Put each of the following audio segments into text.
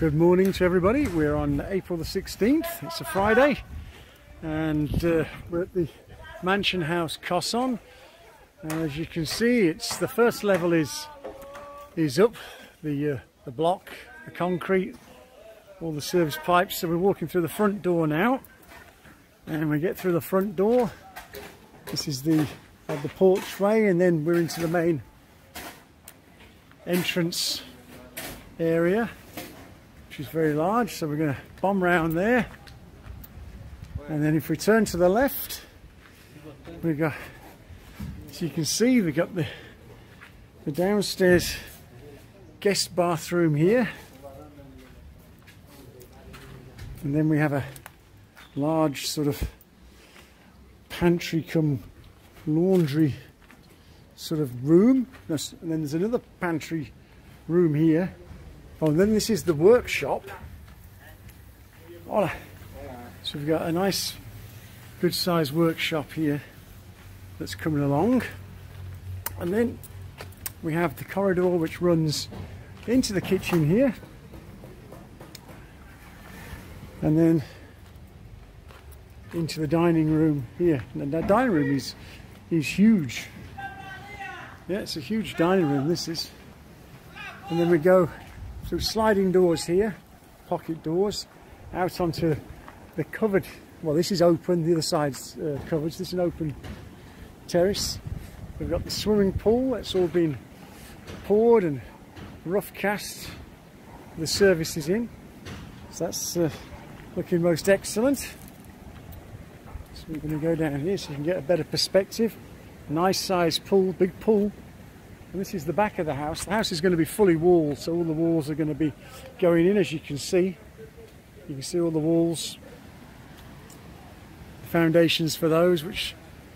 Good morning to everybody. We're on April the 16th. It's a Friday and we're at the mansion house Coson. As you can see, it's the first level is up, the block, the concrete, all the service pipes. So we're walking through the front door now, and we get through the front door. This is the porchway, and then we're into the main entrance area, which is very large, so we're going to bomb round there. And then if we turn to the left, we've got, as you can see, we've got the downstairs guest bathroom here, and then we have a large sort of pantry cum laundry sort of room, and then there's another pantry room here. Oh, and then this is the workshop. So we've got a nice, good-sized workshop here that's coming along. And then we have the corridor which runs into the kitchen here. And then into the dining room here. And that dining room is huge. Yeah, it's a huge dining room, this is. And then we go through sliding doors here, pocket doors, out onto the covered, well, this is open, the other side's covered, so this is an open terrace. We've got the swimming pool, that's all been poured and rough cast, the service is in, so that's looking most excellent. So we're going to go down here so you can get a better perspective. Nice sized pool, big pool. And this is the back of the house. The house is going to be fully walled, so all the walls are going to be going in, as you can see. You can see all the walls, the foundations for those, which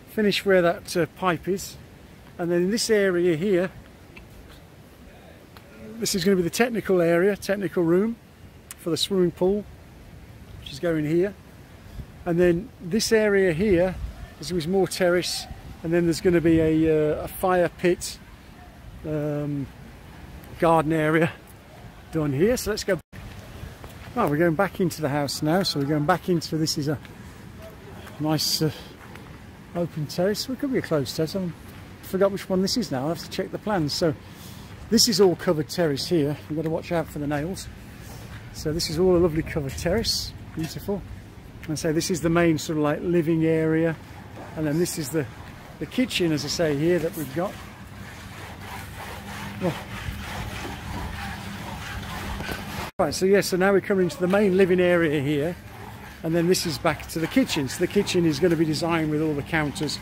finish where that pipe is. And then in this area here, this is going to be the technical area, technical room for the swimming pool, which is going here. And then this area here is more terrace, and then there's going to be a fire pit, garden area done here. So let's go. Well, we're going back into the house now, so we're going back into, this is a nice open terrace. Well, it could be a closed terrace, I forgot which one this is now, I'll have to check the plans. So this is all covered terrace here, you've got to watch out for the nails. So this is all a lovely covered terrace, beautiful. And so this is the main sort of like living area, and then this is the kitchen, as I say, here that we've got. Right, so yes, so now we're coming into the main living area here, and then this is back to the kitchen. So the kitchen is going to be designed with all the counters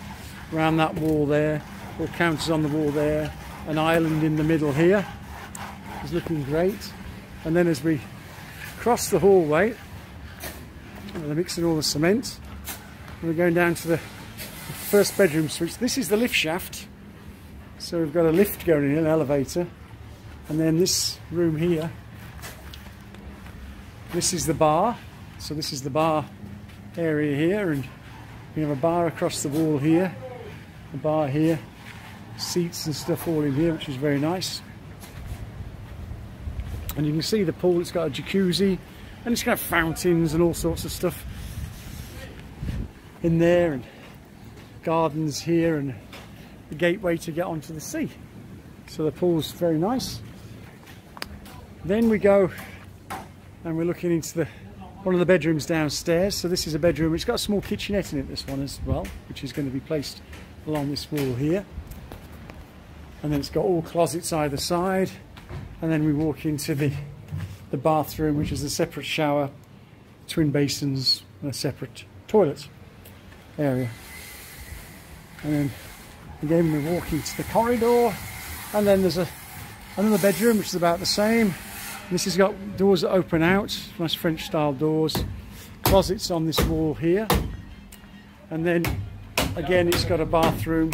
around that wall there, all counters on the wall there, an island in the middle here. It's looking great. And then as we cross the hallway, they're mixing all the cement, and we're going down to the first bedroom suite. This is the lift shaft. So we've got a lift going in, an elevator, and then this room here, this is the bar. So this is the bar area here, and we have a bar across the wall here, a bar here, seats and stuff all in here, which is very nice. And you can see the pool, it's got a jacuzzi, and it's got fountains and all sorts of stuff in there, and gardens here, and the gateway to get onto the sea. So the pool's very nice. Then we go and we're looking into one of the bedrooms downstairs. So this is a bedroom, it's got a small kitchenette in it, this one as well, which is going to be placed along this wall here. And then it's got all closets either side. And then we walk into the bathroom, which is a separate shower, twin basins, and a separate toilet area. And then again, we walk into the corridor, and then there's another bedroom which is about the same. This has got doors that open out, nice French style doors, closets on this wall here, and then again it's got a bathroom,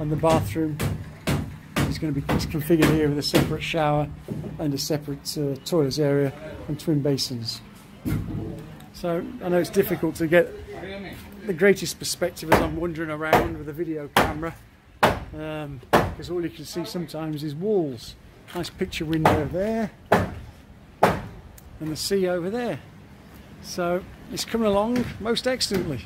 and the bathroom is going to be configured here with a separate shower and a separate toilets area and twin basins. So I know it's difficult to get the greatest perspective as I'm wandering around with a video camera, because all you can see sometimes is walls. Nice picture window there, and the sea over there. So it's coming along most excellently.